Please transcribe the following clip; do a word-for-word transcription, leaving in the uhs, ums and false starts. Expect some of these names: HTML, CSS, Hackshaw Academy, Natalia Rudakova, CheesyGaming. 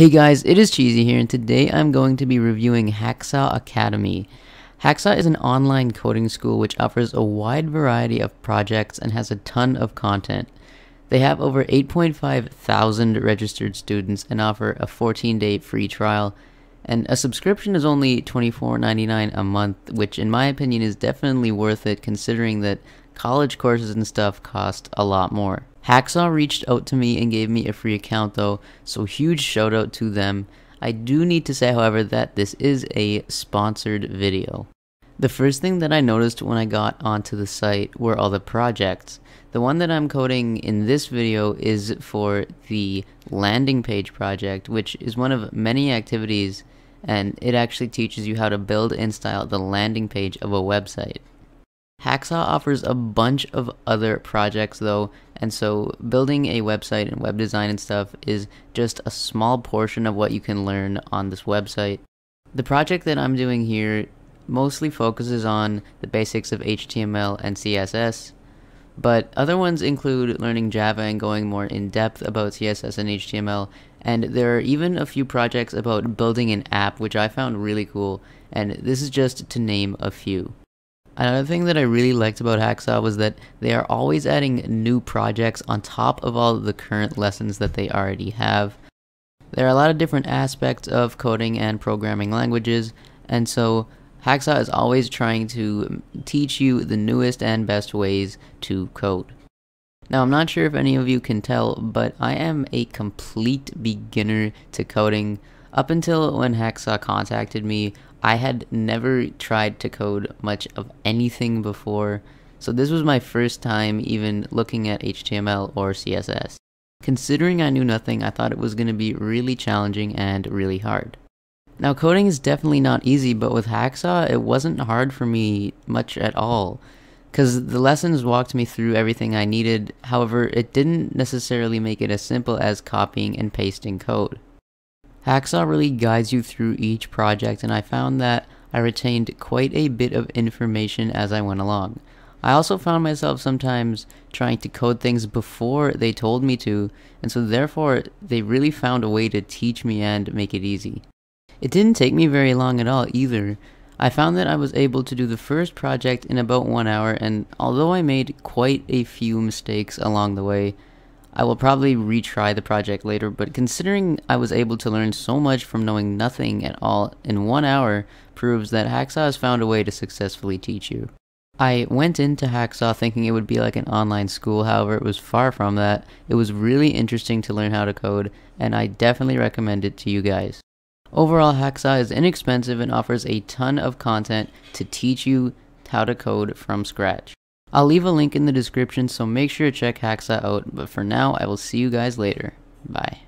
Hey guys, it is Cheesy here, and today I'm going to be reviewing Hackshaw Academy. Hackshaw is an online coding school which offers a wide variety of projects and has a ton of content. They have over eight point five thousand registered students and offer a fourteen day free trial, and a subscription is only twenty-four ninety-nine a month, which in my opinion is definitely worth it considering that college courses and stuff cost a lot more. Hackshaw reached out to me and gave me a free account though, so huge shout out to them. I do need to say however that this is a sponsored video. The first thing that I noticed when I got onto the site were all the projects. The one that I'm coding in this video is for the landing page project, which is one of many activities, and it actually teaches you how to build and style the landing page of a website. Hackshaw offers a bunch of other projects though, and so building a website and web design and stuff is just a small portion of what you can learn on this website. The project that I'm doing here mostly focuses on the basics of H T M L and C S S, but other ones include learning Java and going more in depth about C S S and H T M L, and there are even a few projects about building an app which I found really cool, and this is just to name a few. Another thing that I really liked about Hackshaw was that they are always adding new projects on top of all of the current lessons that they already have. There are a lot of different aspects of coding and programming languages, and so Hackshaw is always trying to teach you the newest and best ways to code. Now, I'm not sure if any of you can tell, but I am a complete beginner to coding. Up until when Hackshaw contacted me, I had never tried to code much of anything before, so this was my first time even looking at H T M L or C S S. Considering I knew nothing, I thought it was going to be really challenging and really hard. Now, coding is definitely not easy, but with Hackshaw, it wasn't hard for me much at all, because the lessons walked me through everything I needed. However, it didn't necessarily make it as simple as copying and pasting code. Hackshaw really guides you through each project, and I found that I retained quite a bit of information as I went along. I also found myself sometimes trying to code things before they told me to, and so therefore they really found a way to teach me and make it easy. It didn't take me very long at all either. I found that I was able to do the first project in about one hour, and although I made quite a few mistakes along the way, I will probably retry the project later, but considering I was able to learn so much from knowing nothing at all in one hour proves that Hackshaw has found a way to successfully teach you. I went into Hackshaw thinking it would be like an online school, however it was far from that. It was really interesting to learn how to code, and I definitely recommend it to you guys. Overall, Hackshaw is inexpensive and offers a ton of content to teach you how to code from scratch. I'll leave a link in the description, so make sure to check Hackshaw out, but for now, I will see you guys later. Bye.